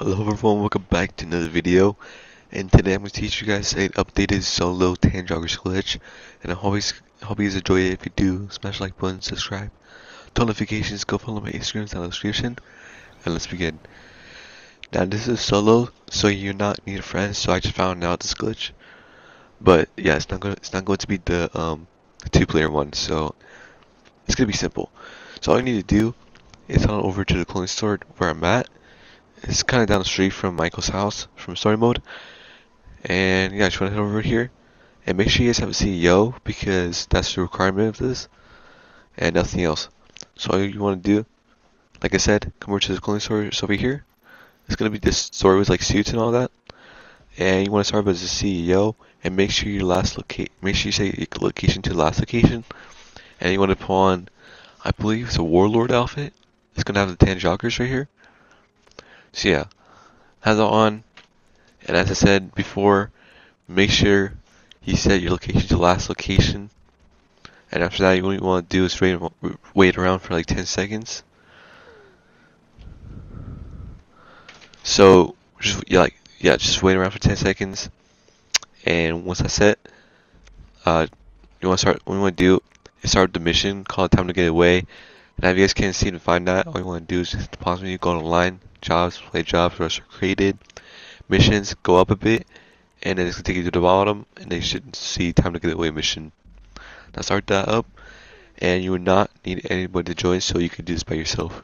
Hello everyone, welcome back to another video, and today I'm going to teach you guys an updated solo tan joggers glitch, and I hope you guys enjoy it. If you do, smash the like button, subscribe, turn notifications, go follow my Instagram down in the description, and let's begin. Now this is solo, so you're not need friends, so I just found out this glitch, but yeah, it's not going to be the two-player one, so it's going to be simple. So all you need to do is head on over to the clothing store where I'm at. It's kind of down the street from Michael's house from story mode, and yeah, just want to head over here and make sure you guys have a CEO because that's the requirement of this and nothing else. So all you want to do, like I said, come over to the clothing store. It's over here. It's gonna be this store with like suits and all that, and you want to start with the CEO and make sure your location to last location, and you want to put on, I believe it's a warlord outfit. It's gonna have the tan joggers right here. So yeah, have that on, and as I said before, make sure you set your location to last location, and after that, what you want to do is wait around for like 10 seconds. So just wait around for 10 seconds, and once that's set, what you want to do is start the mission called Time to Get Away. Now if you guys can't see and find that, all you want to do is just pause when you go online, jobs, play jobs, rest are created, missions, go up a bit, and then it's going to take you to the bottom, and they should see Time to Get Away mission. Now start that up, and you would not need anybody to join, so you can do this by yourself.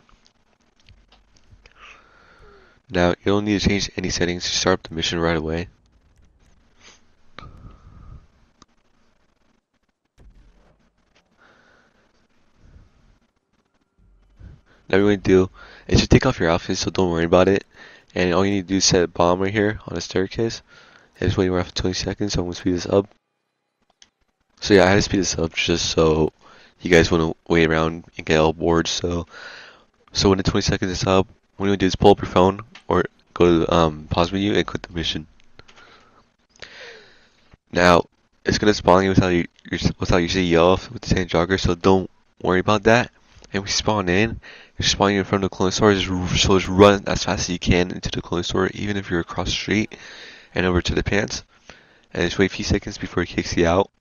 Now you don't need to change any settings, just start up the mission right away. Now what you want to do is just take off your outfit, so don't worry about it. And all you need to do is set a bomb right here on a staircase. And just wait around for 20 seconds, so I'm going to speed this up. So yeah, I had to speed this up just so you guys wouldn't wait around and get all bored. So when the 20 seconds is up, what you want to do is pull up your phone or go to the pause menu and click the mission. Now it's going to spawn you without your CEO with the tan jogger, so don't worry about that. And we spawn in, you're spawning in front of the clothing store, so just run as fast as you can into the clothing store, even if you're across the street, and over to the pants, and just wait a few seconds before it kicks you out,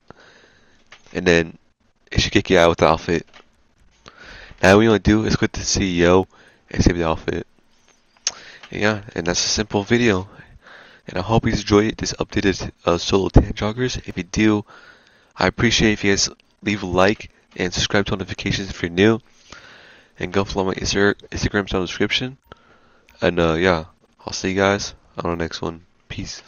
and then it should kick you out with the outfit. Now what you want to do is click the CEO and save the outfit. And yeah, and that's a simple video, and I hope you enjoyed this updated solo tan joggers. If you do, I appreciate if you guys leave a like and subscribe to notifications if you're new. And go follow my Instagram down in the description. And yeah, I'll see you guys on the next one. Peace.